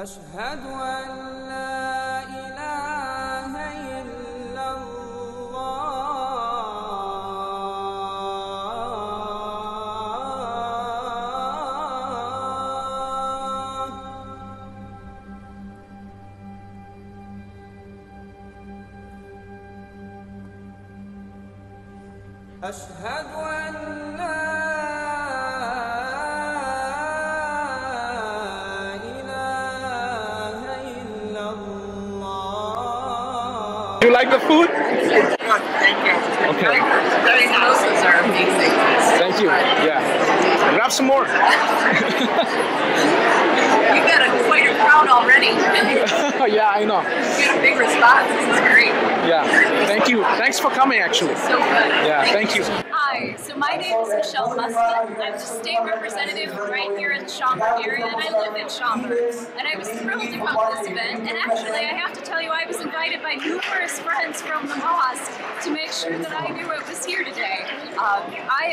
أشهد أن لا إله إلا الله أشهد أن You like the food? Yes. Thank you. Okay. Those houses are amazing. Thank you. Yeah. Grab some more. You got quite a crowd already. Yeah, I know. You got a big response. This is great. Yeah. Thank you. Thanks for coming, actually. So good. Yeah. Thank you. Hi. So my name is Michelle Mustafa. I'm the state representative right here in the Schaumburg area, and I live in Schaumburg. And I was thrilled about this event. And actually, I have to tell you, I was invited by numerous friends from the mosque to make sure that I knew it was here today. I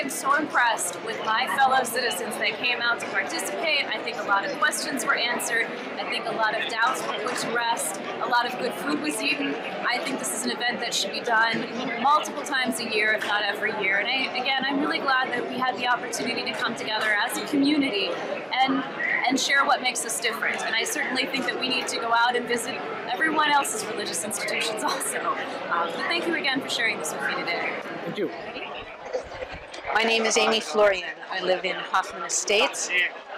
am so impressed with my fellow citizens. They came out to participate. I think a lot of questions were answered. I think a lot of doubts were put to rest. A lot of good food was eaten. I think this is an event that should be done multiple times a year, if not every year. And I'm really glad that we had the opportunity to come together as a community and share what makes us different. And I certainly think that we need to go out and visit everyone else's religious institutions also. But thank you again for sharing this with me today. Thank you. My name is Amy Florian. I live in Hoffman Estates.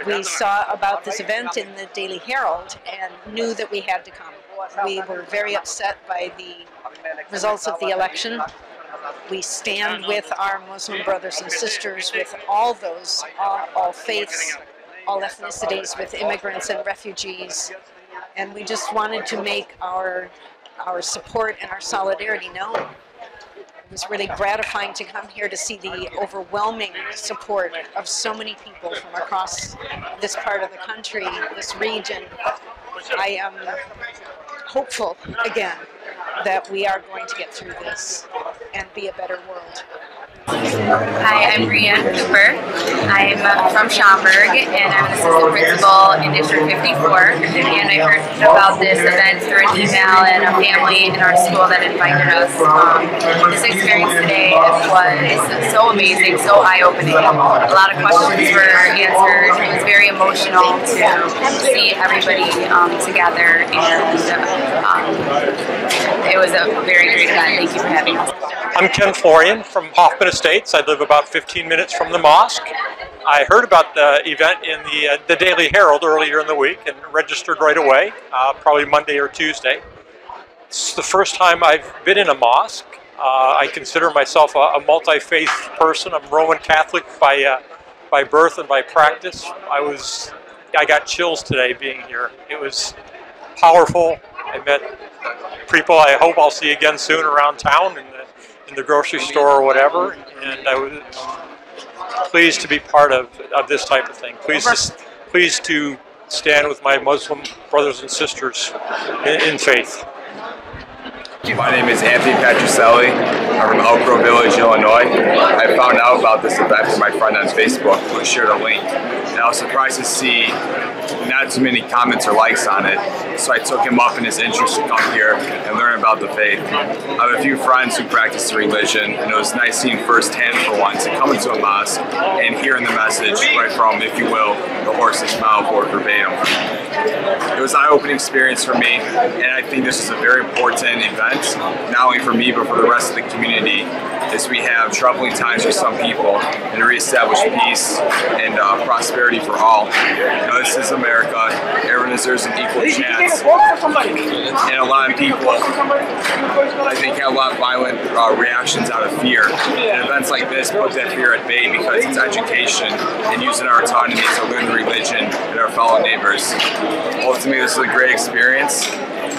We saw about this event in the Daily Herald and knew that we had to come. We were very upset by the results of the election. We stand with our Muslim brothers and sisters, with all those, all faiths, all ethnicities, with immigrants and refugees, and we just wanted to make our support and our solidarity known. It was really gratifying to come here to see the overwhelming support of so many people from across this part of the country, this region. I am hopeful again that we are going to get through this and be a better world. Hi, I'm Brianne Cooper. I'm from Schaumburg, and I'm an assistant principal in District 54. And I heard about this event through an email and a family in our school that invited us. This experience today was so amazing, so eye-opening. A lot of questions were answered. It was very emotional to see everybody together, and it was a very great time. Thank you for having us. I'm Ken Florian from Hoffman Estates. I live about 15 minutes from the mosque. I heard about the event in the Daily Herald earlier in the week and registered right away, probably Monday or Tuesday. It's the first time I've been in a mosque. I consider myself a multi-faith person. I'm Roman Catholic by birth and by practice. I got chills today being here. It was powerful. I met people I hope I'll see again soon around town in the grocery store or whatever, and I was pleased to be part of this type of thing. Pleased to stand with my Muslim brothers and sisters in faith. My name is Anthony Patricelli. I'm from Elk Grove Village, Illinois. I found out about this event from my friend on Facebook who shared a link, and I was surprised to see not too many comments or likes on it, so I took him up in his interest to come here and learn about the faith. I have a few friends who practice the religion, and it was nice seeing firsthand for once to come into a mosque and hearing the message right from, if you will, the horse's mouth or verbatim. It was an eye-opening experience for me, and I think this is a very important event, not only for me but for the rest of the community, as we have troubling times for some people, and to reestablish peace and prosperity for all. You know, this is America. Everyone deserves an equal chance. And a lot of people, I think, have a lot of violent reactions out of fear. And events like this put that fear at bay because it's education and using our autonomy to learn the religion and our fellow neighbors. Ultimately, this is a great experience,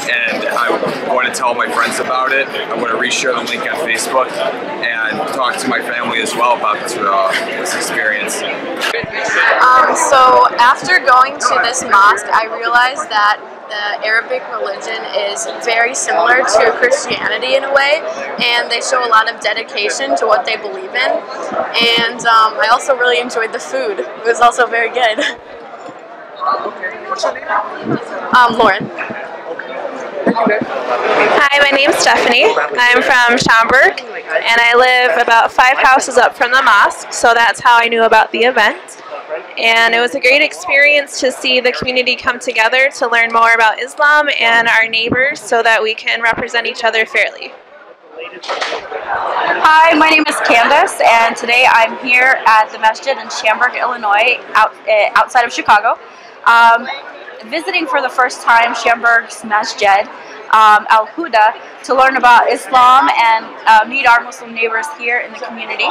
and I want to to tell my friends about it. I'm going to reshare the link on Facebook and talk to my family as well about this experience. So after going to this mosque, I realized that the Arabic religion is very similar to Christianity in a way, and they show a lot of dedication to what they believe in. And I also really enjoyed the food. It was also very good. What's your name? Lauren. Hi, my name's Stephanie. I'm from Schaumburg, and I live about 5 houses up from the mosque, so that's how I knew about the event. And it was a great experience to see the community come together to learn more about Islam and our neighbors so that we can represent each other fairly. Hi, my name is Candace, and today I'm here at the Masjid in Schaumburg, Illinois, outside of Chicago. Visiting for the first time Schaumburg's Masjid, Al-Huda, to learn about Islam and meet our Muslim neighbors here in the community.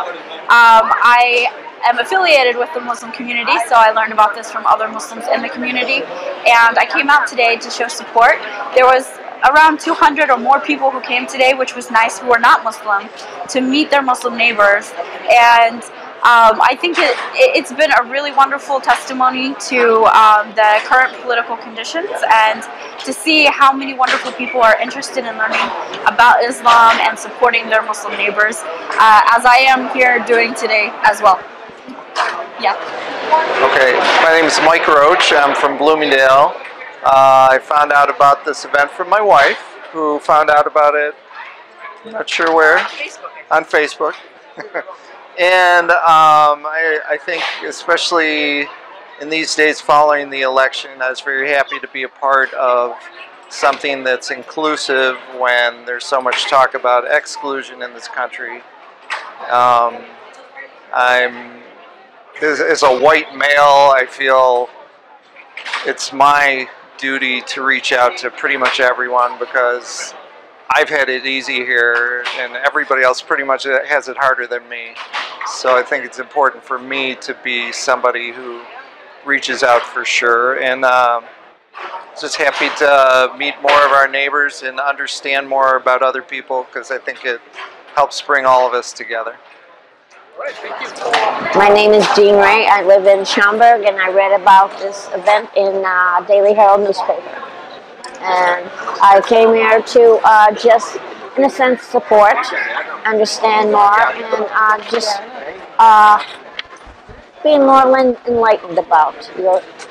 I'm affiliated with the Muslim community, so I learned about this from other Muslims in the community, and I came out today to show support. There was around 200 or more people who came today, which was nice, who are not Muslim, to meet their Muslim neighbors. And I think it's been a really wonderful testimony to the current political conditions, and to see how many wonderful people are interested in learning about Islam and supporting their Muslim neighbors, as I am here doing today as well. Yeah. Okay, my name is Mike Roach. I'm from Bloomingdale. I found out about this event from my wife, who found out about it, I'm not sure where, on Facebook. And I think, especially in these days following the election, I was very happy to be a part of something that's inclusive when there's so much talk about exclusion in this country. As a white male, I feel it's my duty to reach out to pretty much everyone, because I've had it easy here and everybody else pretty much has it harder than me. So I think it's important for me to be somebody who reaches out for sure. And just happy to meet more of our neighbors and understand more about other people, because I think it helps bring all of us together. My name is Jean Ray. I live in Schaumburg, and I read about this event in Daily Herald newspaper. And I came here to just, in a sense, support, understand more, and just be more enlightened about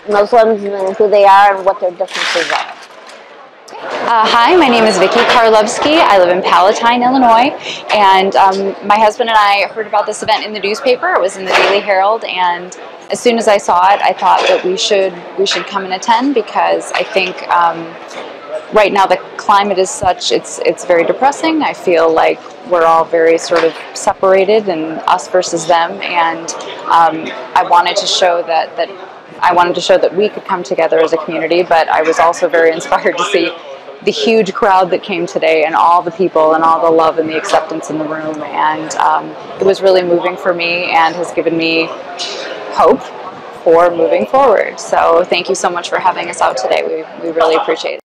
Muslims and who they are and what their differences are. Hi, my name is Vicki Karlofsky. I live in Palatine, Illinois, and my husband and I heard about this event in the newspaper. It was in the Daily Herald, and as soon as I saw it, I thought that we should come and attend, because I think right now the climate is such, it's very depressing. I feel like we're all very sort of separated, and us versus them, and I wanted to show that we could come together as a community. But I was also very inspired to see the huge crowd that came today, and all the people, and all the love and the acceptance in the room. And it was really moving for me, and has given me hope for moving forward. So thank you so much for having us out today. We really appreciate it.